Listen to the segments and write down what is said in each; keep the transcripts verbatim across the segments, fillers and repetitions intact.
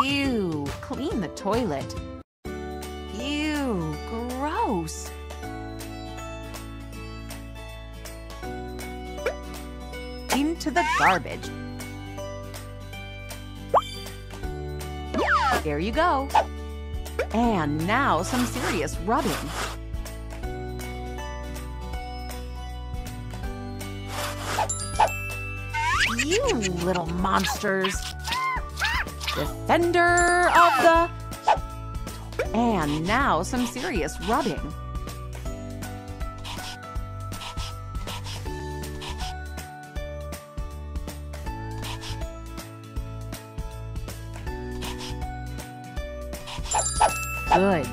Ew, clean the toilet. Ew, gross. Into the garbage. There you go. And now some serious rubbing. You little monsters. Defender of the... And now some serious rubbing. Good.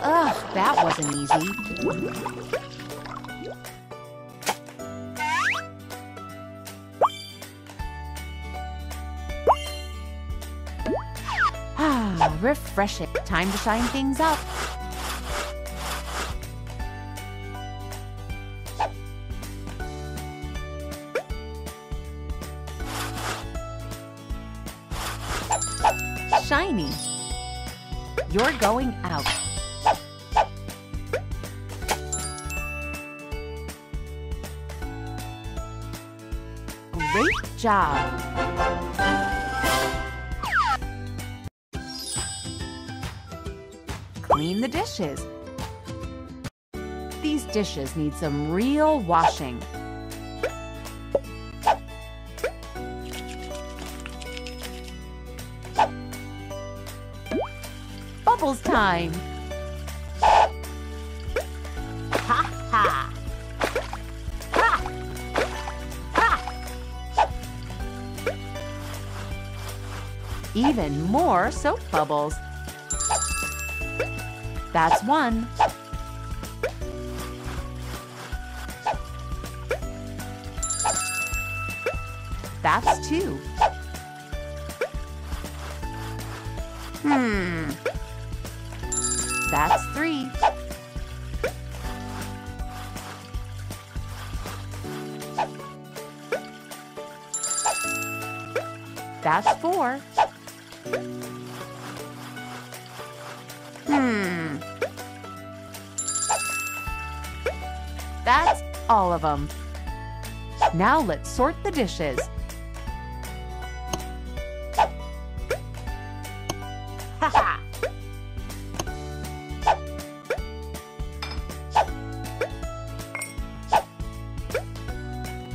Ugh, that wasn't easy. Ah, refreshing. Time to shine things up. Shiny. You're going out. Great job. Clean the dishes. These dishes need some real washing. Time. Ha ha. Ha. Ha. Even more soap bubbles. That's one. That's two. Hmm. That's three. That's four. Hmm. That's all of them. Now let's sort the dishes.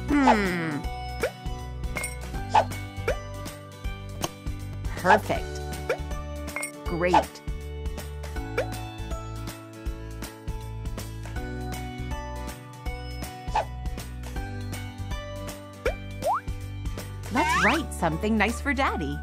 Hmm. Perfect. Great. Let's write something nice for Daddy.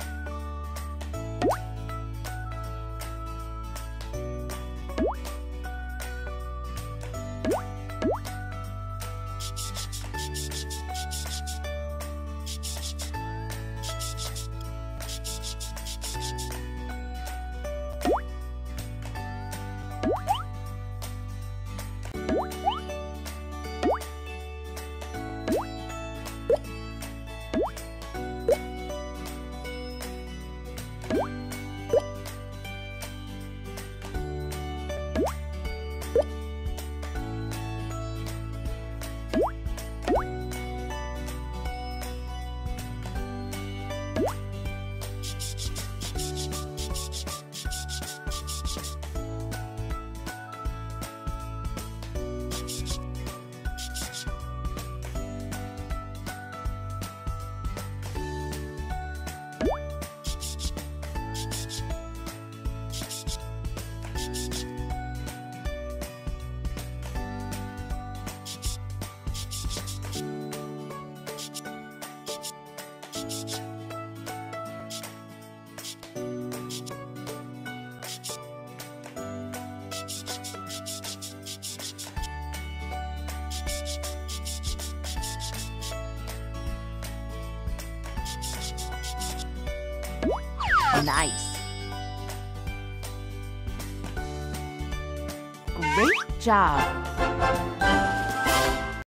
Nice. Great job.